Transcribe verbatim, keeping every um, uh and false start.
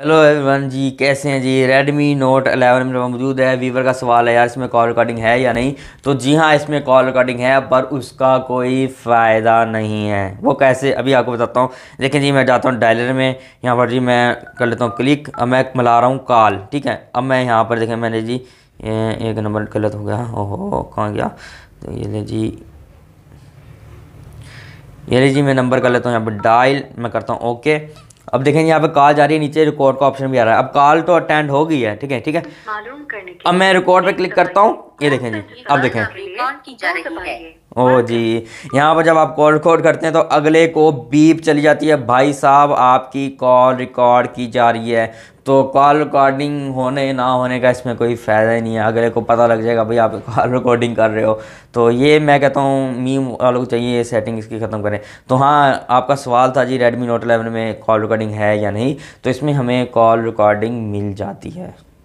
Hello everyone जी, कैसे हैं जी। Redmi note eleven में मौजूद है। वीवर का सवाल है यार इसमें कॉल रिकॉर्डिंग है या नहीं। तो जी हाँ, इसमें कॉल रिकॉर्डिंग है पर उसका कोई फ़ायदा नहीं है। वो कैसे, अभी आपको बताता हूँ। लेकिन जी मैं जाता हूँ डायलर में, यहाँ पर जी मैं कर लेता हूँ क्लिक। अब मैं मिला रहा हूँ कॉल, ठीक है। अब मैं यहाँ पर देखें, मैंने जी एक नंबर गलत हो गया। ओहो, कहाँ गया। तो ये ले जी, ये ले जी मैं नंबर कर लेता हूँ। यहाँ पर डायल मैं करता हूँ ओके। अब देखें यहाँ पे कॉल जा रही है, नीचे रिकॉर्ड का ऑप्शन भी आ रहा है। अब कॉल तो अटेंड हो गई है, ठीक है ठीक है। अब मैं रिकॉर्ड पे क्लिक करता हूँ, ये देखें जी। अब देखें, ओ जी, यहाँ पर जब आप कॉल रिकॉर्ड करते हैं तो अगले को बीप चली जाती है, भाई साहब आपकी कॉल रिकॉर्ड की जा रही है। तो कॉल रिकॉर्डिंग होने ना होने का इसमें कोई फ़ायदा ही नहीं है। अगले को पता लग जाएगा भाई आप कॉल रिकॉर्डिंग कर रहे हो। तो ये मैं कहता हूँ मीम वालों को चाहिए ये सेटिंग इसकी ख़त्म करें। तो हाँ, आपका सवाल था जी रेडमी नोट इलेवन में कॉल रिकॉर्डिंग है या नहीं। तो इसमें हमें कॉल रिकॉर्डिंग मिल जाती है।